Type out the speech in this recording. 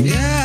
Yeah.